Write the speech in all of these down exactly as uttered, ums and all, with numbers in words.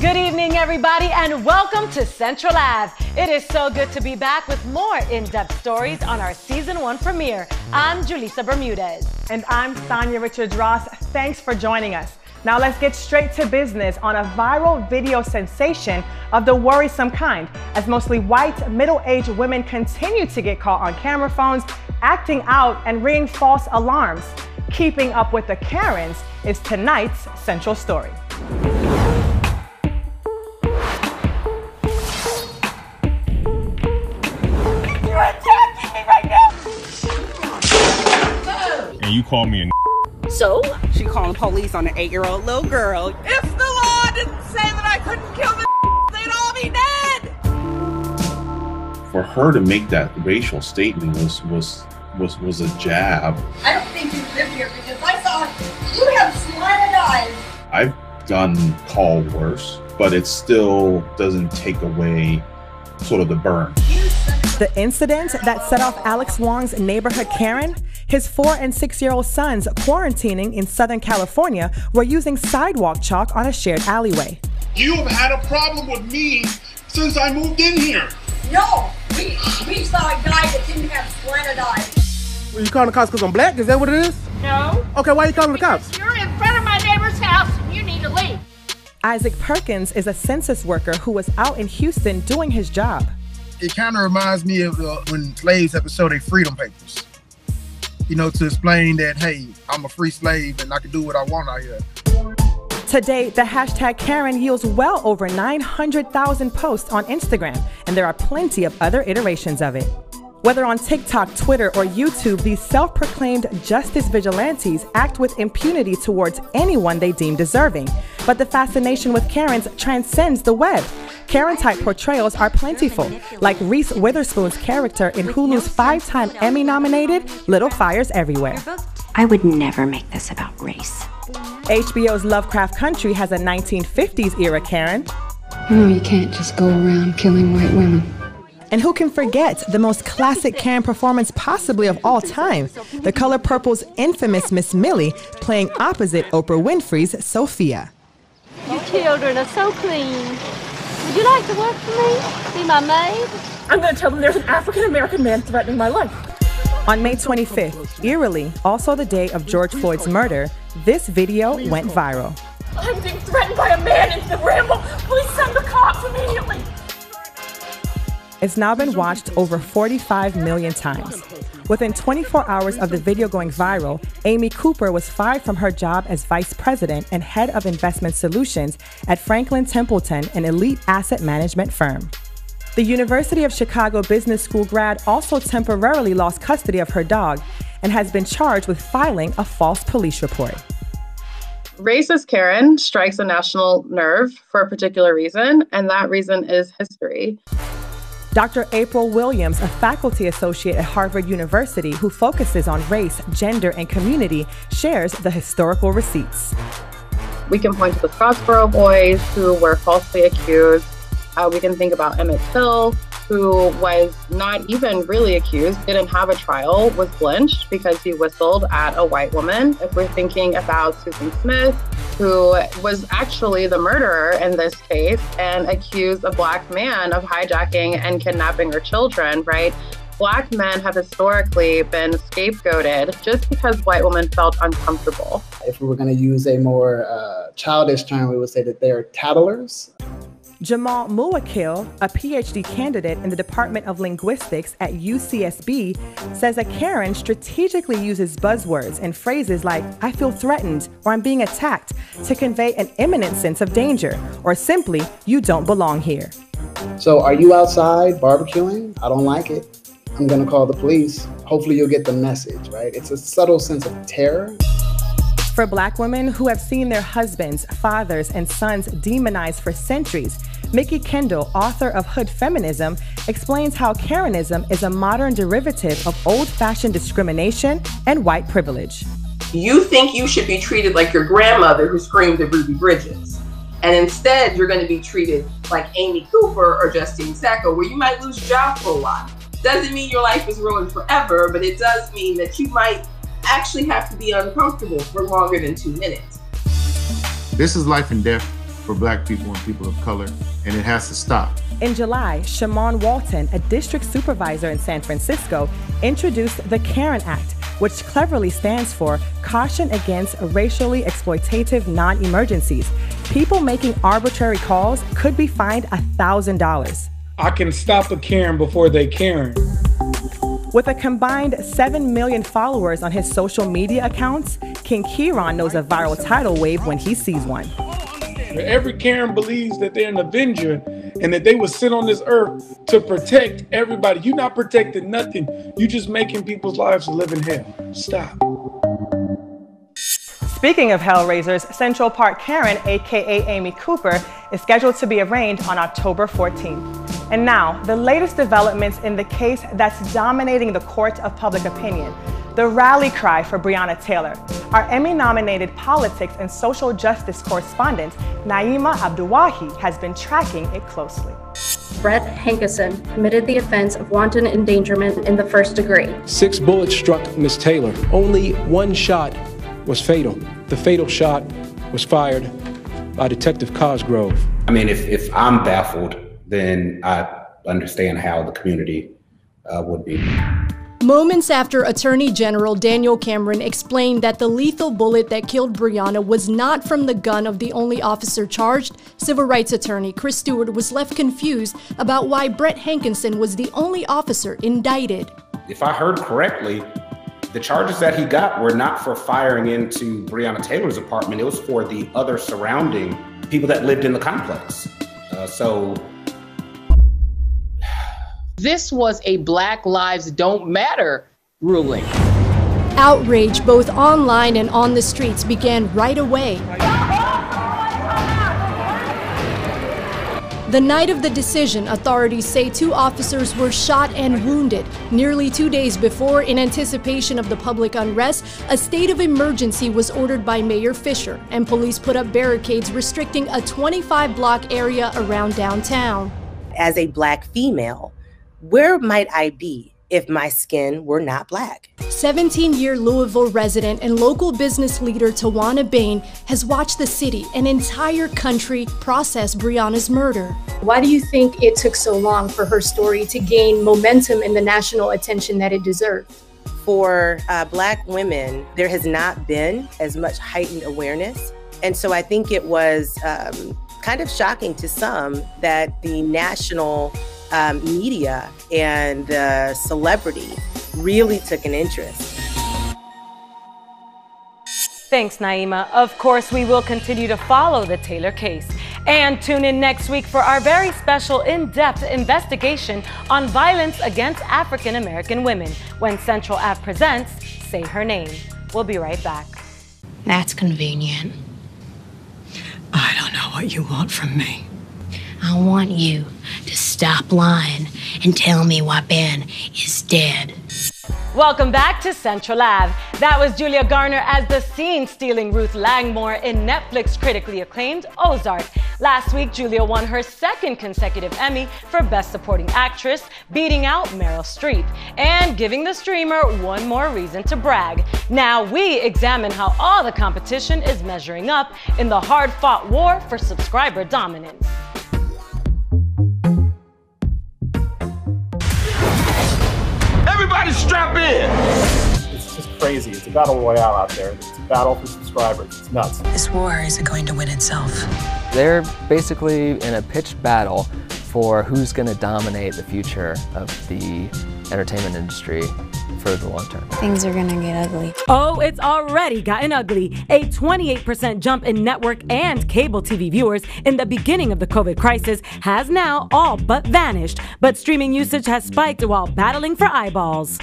Good evening, everybody, and welcome to Central Ave. It is so good to be back with more in-depth stories on our season one premiere. I'm Julissa Bermudez. And I'm Sonya Richards-Ross. Thanks for joining us. Now let's get straight to business on a viral video sensation of the worrisome kind, as mostly white, middle-aged women continue to get caught on camera phones, acting out and ringing false alarms. Keeping Up with the Karens is tonight's central story. And you call me a so? She called the police on an eight-year-old little girl. If the law didn't say that I couldn't kill this, they'd all be dead. For her to make that racial statement was was was was a jab. I don't think you live here because I saw you have slimy eyes. I've gotten called worse, but it still doesn't take away sort of the burn. The incident that set off Alex Wong's neighborhood Karen, his four and six-year-old sons quarantining in Southern California were using sidewalk chalk on a shared alleyway. You have had a problem with me since I moved in here. No, we, we saw a guy that didn't have slanted eyes. Well, you calling the cops because I'm black? Is that what it is? No. Okay, why are you calling the cops? Because you're in front of my neighbor's house and you need to leave. Isaac Perkins is a census worker who was out in Houston doing his job. It kind of reminds me of uh, when slaves have to show their freedom papers, you know, to explain that, hey, I'm a free slave and I can do what I want out here. Today, the hashtag Karen yields well over nine hundred thousand posts on Instagram, and there are plenty of other iterations of it. Whether on TikTok, Twitter, or YouTube, these self-proclaimed justice vigilantes act with impunity towards anyone they deem deserving. But the fascination with Karens transcends the web. Karen-type portrayals are plentiful, like Reese Witherspoon's character in Hulu's five-time Emmy-nominated Little Fires Everywhere. I would never make this about race. H B O's Lovecraft Country has a nineteen fifties era Karen. No, you can't just go around killing white women. And who can forget the most classic Karen performance possibly of all time, The Color Purple's infamous Miss Millie playing opposite Oprah Winfrey's Sophia. Your children are so clean. Would you like to work for me? Be my maid? I'm going to tell them there's an African-American man threatening my life. On May twenty-fifth, eerily, also the day of George Floyd's murder, this video went viral. I'm being threatened by a man in the ramble. Please send the cops immediately. It's now been watched over forty-five million times. Within twenty-four hours of the video going viral, Amy Cooper was fired from her job as vice president and head of investment solutions at Franklin Templeton, an elite asset management firm. The University of Chicago Business School grad also temporarily lost custody of her dog and has been charged with filing a false police report. Racist Karen strikes a national nerve for a particular reason, and that reason is history. Doctor April Williams, a faculty associate at Harvard University who focuses on race, gender, and community, shares the historical receipts. We can point to the Scottsboro boys who were falsely accused. Uh, we can think about Emmett Till, who was not even really accused, didn't have a trial, was lynched because he whistled at a white woman. If we're thinking about Susan Smith, who was actually the murderer in this case and accused a black man of hijacking and kidnapping her children, right? Black men have historically been scapegoated just because white women felt uncomfortable. If we were gonna use a more uh, childish term, we would say that they are tattlers. Jamal Mouakil, a P H D candidate in the Department of Linguistics at U C S B, says a Karen strategically uses buzzwords and phrases like, I feel threatened, or I'm being attacked, to convey an imminent sense of danger, or simply, you don't belong here. So are you outside barbecuing? I don't like it. I'm gonna call the police. Hopefully you'll get the message, right? It's a subtle sense of terror. For black women who have seen their husbands, fathers, and sons demonized for centuries, Mikki Kendall, author of Hood Feminism, explains how Karenism is a modern derivative of old-fashioned discrimination and white privilege. You think you should be treated like your grandmother who screamed at Ruby Bridges, and instead you're going to be treated like Amy Cooper or Justine Sacco, where you might lose your job for a while. Doesn't mean your life is ruined forever, but it does mean that you might actually have to be uncomfortable for longer than two minutes. This is life and death for Black people and people of color, and it has to stop. In July, Shamon Walton, a district supervisor in San Francisco, introduced the Karen Act, which cleverly stands for Caution Against Racially Exploitative Non-Emergencies. People making arbitrary calls could be fined one thousand dollars. I can stop a Karen before they Karen. With a combined seven million followers on his social media accounts, King Kieron knows a viral tidal wave when he sees one. Every Karen believes that they're an Avenger and that they will sit on this earth to protect everybody. You're not protecting nothing. You're just making people's lives live in hell. Stop. Speaking of Hellraisers, Central Park Karen, a k a. Amy Cooper, is scheduled to be arraigned on October fourteenth. And now, the latest developments in the case that's dominating the court of public opinion, the rally cry for Brianna Taylor. Our Emmy-nominated politics and social justice correspondent, Naima Abdullahi, has been tracking it closely. Brett Hankison committed the offense of wanton endangerment in the first degree. Six bullets struck Miz Taylor. Only one shot was fatal. The fatal shot was fired by Detective Cosgrove. I mean, if, if I'm baffled, then I understand how the community uh, would be. Moments after Attorney General Daniel Cameron explained that the lethal bullet that killed Brianna was not from the gun of the only officer charged, civil rights attorney Chris Stewart was left confused about why Brett Hankison was the only officer indicted. If I heard correctly, the charges that he got were not for firing into Brianna Taylor's apartment, it was for the other surrounding people that lived in the complex. Uh, so. This was a Black Lives Don't Matter ruling. Outrage both online and on the streets began right away. The night of the decision, authorities say two officers were shot and wounded. Nearly two days before, in anticipation of the public unrest, a state of emergency was ordered by Mayor Fisher, and police put up barricades restricting a twenty-five block area around downtown. As a Black female, where might I be if my skin were not Black? seventeen-year Louisville resident and local business leader Tawana Bain has watched the city, an entire country, process Brianna's murder. Why do you think it took so long for her story to gain momentum and the national attention that it deserved? For uh, Black women, there has not been as much heightened awareness. And so I think it was um, kind of shocking to some that the national Um, media and uh, celebrity really took an interest. Thanks, Naima. Of course, we will continue to follow the Taylor case. And tune in next week for our very special in-depth investigation on violence against African American women when Central Ave presents Say Her Name. We'll be right back. That's convenient. I don't know what you want from me. I want you to stop lying and tell me why Ben is dead. Welcome back to Central Ave. That was Julia Garner as the scene-stealing Ruth Langmore in Netflix critically acclaimed Ozark. Last week, Julia won her second consecutive Emmy for Best Supporting Actress, beating out Meryl Streep and giving the streamer one more reason to brag. Now we examine how all the competition is measuring up in the hard-fought war for subscriber dominance. Everybody strap in! It's just crazy. It's a battle royale out there. It's a battle for subscribers. It's nuts. This war isn't going to win itself. They're basically in a pitched battle for who's going to dominate the future of the entertainment industry for the long term. Things are going to get ugly. Oh, it's already gotten ugly. A twenty-eight percent jump in network and cable T V viewers in the beginning of the COVID crisis has now all but vanished. But streaming usage has spiked while battling for eyeballs.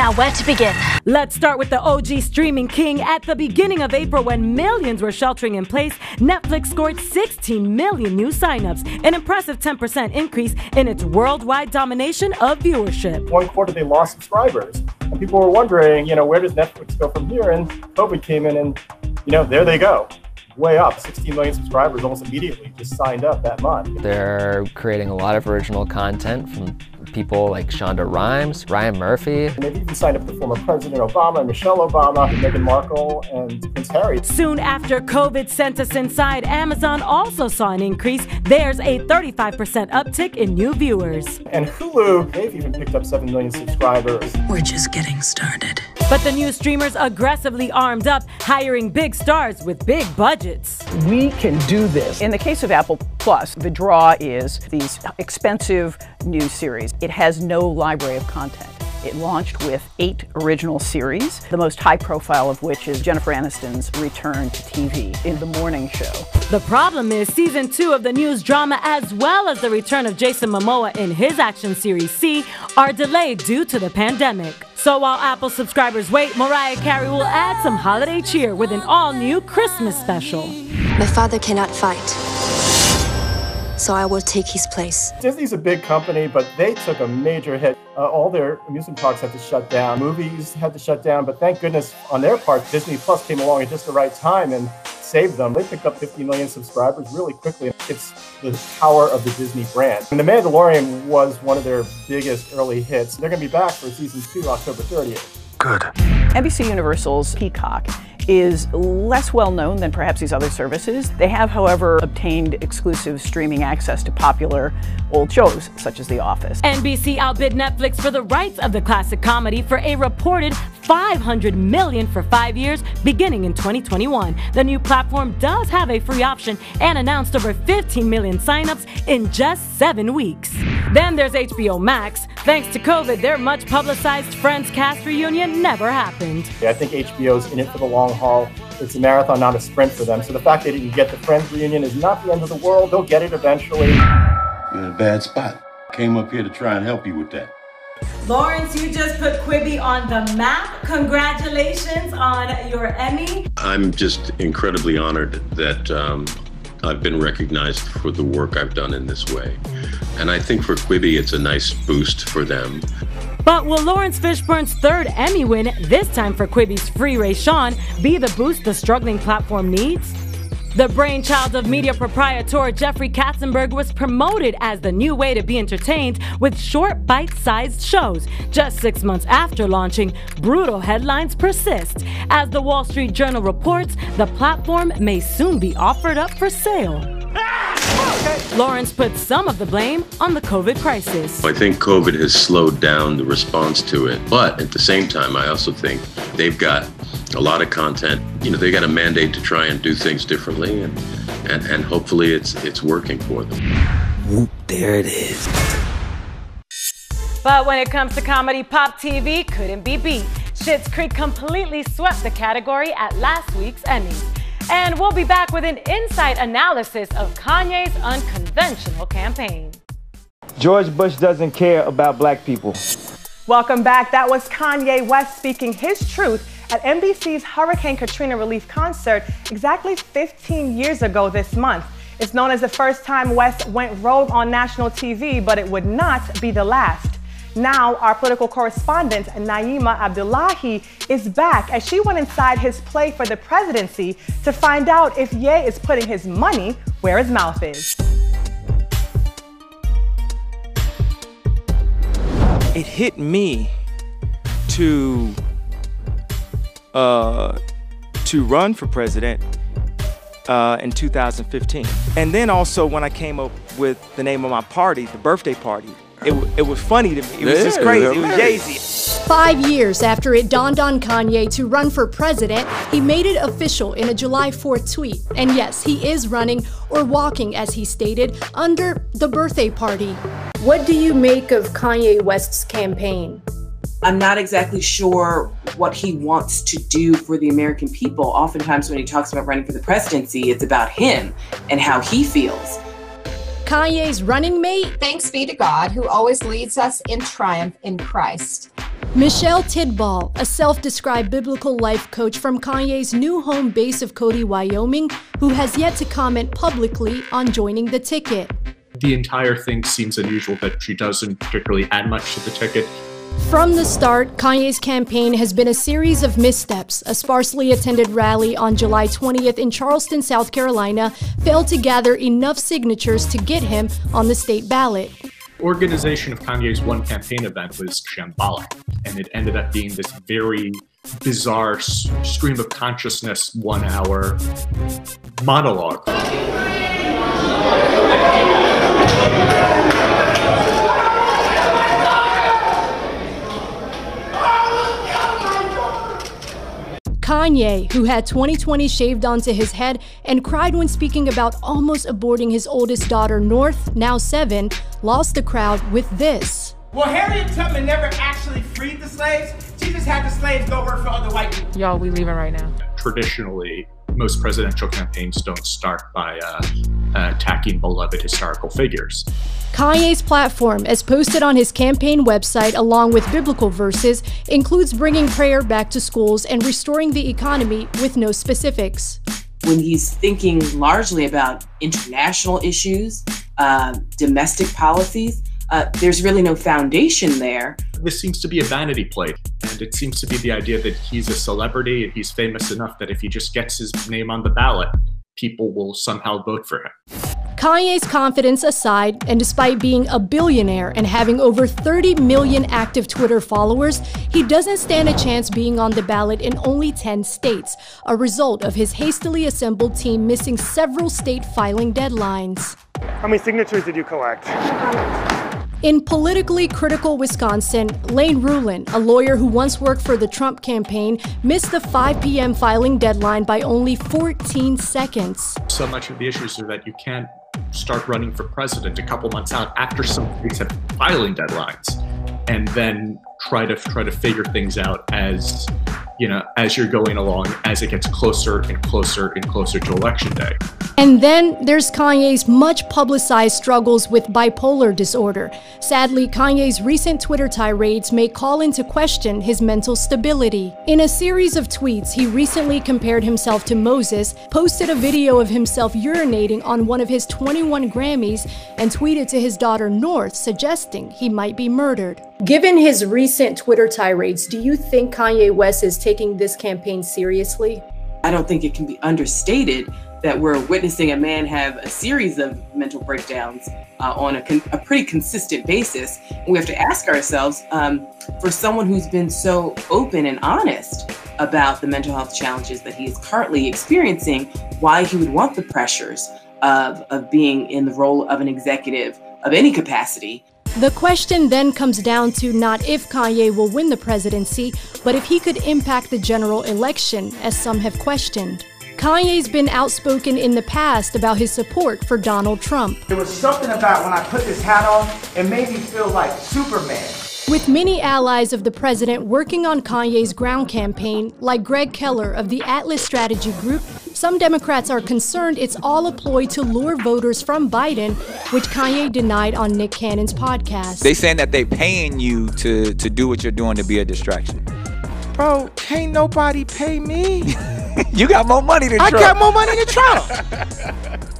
Now, where to begin? Let's start with the O G streaming king. At the beginning of April, when millions were sheltering in place, Netflix scored sixteen million new signups, an impressive ten percent increase in its worldwide domination of viewership. One quarter they lost subscribers. And people were wondering, you know, where does Netflix go from here? And COVID came in and, you know, there they go. Way up, sixteen million subscribers almost immediately just signed up that month. They're creating a lot of original content from people like Shonda Rhimes, Ryan Murphy. And they've even signed up the former President Obama and Michelle Obama and Meghan Markle and Prince Harry. Soon after COVID sent us inside, Amazon also saw an increase. There's a thirty-five percent uptick in new viewers. And Hulu, they've even picked up seven million subscribers. We're just getting started. But the new streamers aggressively armed up, hiring big stars with big budgets. We can do this. In the case of Apple Plus, the draw is these expensive new series. It has no library of content. It launched with eight original series, the most high profile of which is Jennifer Aniston's return to T V in The Morning Show. The problem is season two of the news drama, as well as the return of Jason Momoa in his action series C, are delayed due to the pandemic. So while Apple subscribers wait, Mariah Carey will add some holiday cheer with an all-new Christmas special. My father cannot fight, so I will take his place. Disney's a big company, but they took a major hit. Uh, all their amusement parks had to shut down. Movies had to shut down, but thank goodness on their part, Disney Plus came along at just the right time and saved them. They picked up fifty million subscribers really quickly. It's the power of the Disney brand. And The Mandalorian was one of their biggest early hits. They're gonna be back for season two, October thirtieth. Good. N B C Universal's Peacock is less well known than perhaps these other services. They have, however, obtained exclusive streaming access to popular old shows such as The Office. N B C outbid Netflix for the rights of the classic comedy for a reported five hundred million dollars for five years beginning in twenty twenty-one. The new platform does have a free option and announced over fifteen million signups in just seven weeks. Then there's H B O Max. Thanks to COVID, their much publicized Friends cast reunion never happened. Yeah, I think H B O's in it for the long haul. It's a marathon, not a sprint for them. So the fact they didn't get the Friends reunion is not the end of the world. They'll get it eventually. You're in a bad spot. Came up here to try and help you with that. Lawrence, you just put Quibi on the map. Congratulations on your Emmy. I'm just incredibly honored that um, I've been recognized for the work I've done in this way. And I think for Quibi, it's a nice boost for them. But will Lawrence Fishburne's third Emmy win, this time for Quibi's Free Ray Sean, be the boost the struggling platform needs? The brainchild of media proprietor Jeffrey Katzenberg was promoted as the new way to be entertained with short, bite-sized shows. Just six months after launching, brutal headlines persist. As the Wall Street Journal reports, the platform may soon be offered up for sale. Lawrence put some of the blame on the COVID crisis. I think COVID has slowed down the response to it, but at the same time, I also think they've got a lot of content. You know, they got a mandate to try and do things differently, and and, and hopefully it's it's working for them. Whoop, there it is. But when it comes to comedy, Pop T V couldn't be beat. Schitt's Creek completely swept the category at last week's Emmys. And we'll be back with an inside analysis of Kanye's unconventional campaign. George Bush doesn't care about black people. Welcome back. That was Kanye West speaking his truth at N B C's Hurricane Katrina relief concert exactly fifteen years ago this month. It's known as the first time West went rogue on national T V, but it would not be the last. Now, our political correspondent, Naima Abdullahi, is back as she went inside his play for the presidency to find out if Ye is putting his money where his mouth is. It hit me to, uh, to run for president uh, in two thousand fifteen. And then also when I came up with the name of my party, the birthday party, It, it was funny to me. It was yeah, just crazy. It was crazy. Five years after it dawned on Kanye to run for president, he made it official in a July fourth tweet. And yes, he is running, or walking, as he stated, under the birthday party. What do you make of Kanye West's campaign? I'm not exactly sure what he wants to do for the American people. Oftentimes when he talks about running for the presidency, it's about him and how he feels. Kanye's running mate? Thanks be to God, who always leads us in triumph in Christ. Michelle Tidball, a self-described biblical life coach from Kanye's new home base of Cody, Wyoming, who has yet to comment publicly on joining the ticket. The entire thing seems unusual that she doesn't particularly add much to the ticket. From the start, Kanye's campaign has been a series of missteps. A sparsely attended rally on July twentieth in Charleston, South Carolina, failed to gather enough signatures to get him on the state ballot. organization of Kanye's one campaign event was shambolic, and it ended up being this very bizarre stream of consciousness one-hour monologue. Kanye, who had twenty twenty shaved onto his head and cried when speaking about almost aborting his oldest daughter, North, now seven, lost the crowd with this. Well, Harriet Tubman never actually freed the slaves. She just had the slaves go work for other white people. Y'all, we leaving right now. Traditionally, most presidential campaigns don't start by uh, uh, attacking beloved historical figures. Kanye's platform, as posted on his campaign website along with biblical verses, includes bringing prayer back to schools and restoring the economy with no specifics. When he's thinking largely about international issues, uh, domestic policies, uh, there's really no foundation there. This seems to be a vanity plate, and it seems to be the idea that he's a celebrity and he's famous enough that if he just gets his name on the ballot, people will somehow vote for him. Kanye's confidence aside, and despite being a billionaire and having over thirty million active Twitter followers, he doesn't stand a chance being on the ballot in only ten states, a result of his hastily assembled team missing several state filing deadlines. How many signatures did you collect? In politically critical Wisconsin, Lane Rulin, a lawyer who once worked for the Trump campaign, missed the five p m filing deadline by only fourteen seconds. So much of the issues are that you can't start running for president a couple months out after some states have filing deadlines, and then try to try to figure things out as you know as you're going along, as it gets closer and closer and closer to election day. And then there's Kanye's much publicized struggles with bipolar disorder. Sadly, Kanye's recent Twitter tirades may call into question his mental stability. In a series of tweets, he recently compared himself to Moses, posted a video of himself urinating on one of his twenty-one Grammys, and tweeted to his daughter North, suggesting he might be murdered. Given his recent Twitter tirades, do you think Kanye West is taking this campaign seriously? I don't think it can be understated that we're witnessing a man have a series of mental breakdowns uh, on a, con a pretty consistent basis. And we have to ask ourselves, um, for someone who's been so open and honest about the mental health challenges that he is currently experiencing, why he would want the pressures of, of being in the role of an executive of any capacity. The question then comes down to not if Kanye will win the presidency, but if he could impact the general election, as some have questioned. Kanye's been outspoken in the past about his support for Donald Trump. There was something about when I put this hat on, it made me feel like Superman. With many allies of the president working on Kanye's ground campaign, like Greg Keller of the Atlas Strategy Group, some Democrats are concerned it's all a ploy to lure voters from Biden, which Kanye denied on Nick Cannon's podcast. They saying that they paying you to, to do what you're doing to be a distraction. Bro, can't nobody pay me? You got more money than Trump. I got more money than Trump.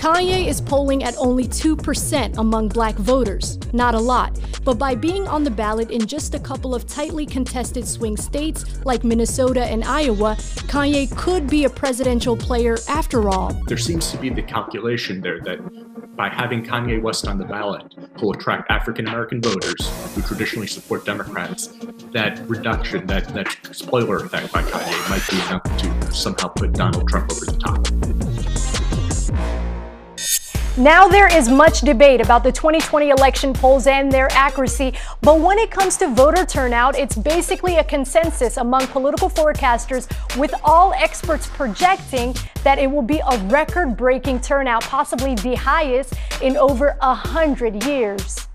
Kanye is polling at only two percent among black voters. Not a lot, but by being on the ballot in just a couple of tightly contested swing states like Minnesota and Iowa, Kanye could be a presidential player after all. There seems to be the calculation there that by having Kanye West on the ballot, he'll attract African-American voters who traditionally support Democrats. That reduction, that, that spoiler effect by Kanye might be enough to somehow put Donald Trump over the top. Now there is much debate about the twenty twenty election polls and their accuracy, but when it comes to voter turnout, it's basically a consensus among political forecasters, with all experts projecting that it will be a record-breaking turnout, possibly the highest in over a hundred years.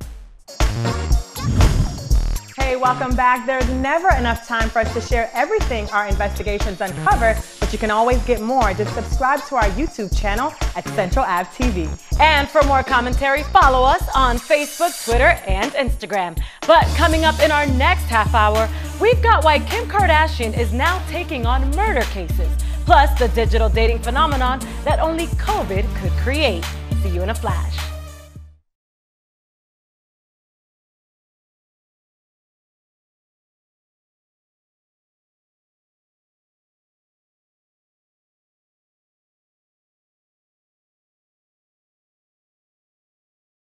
Hey, welcome back. There's never enough time for us to share everything our investigations uncover, but you can always get more. Just subscribe to our YouTube channel at Central Ave T V. And for more commentary, follow us on Facebook, Twitter, and Instagram. But coming up in our next half hour, we've got why Kim Kardashian is now taking on murder cases, plus the digital dating phenomenon that only COVID could create. See you in a flash.